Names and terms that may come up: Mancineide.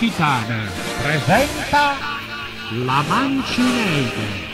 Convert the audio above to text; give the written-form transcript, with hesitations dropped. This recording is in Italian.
Occitana presenta la Mancineide.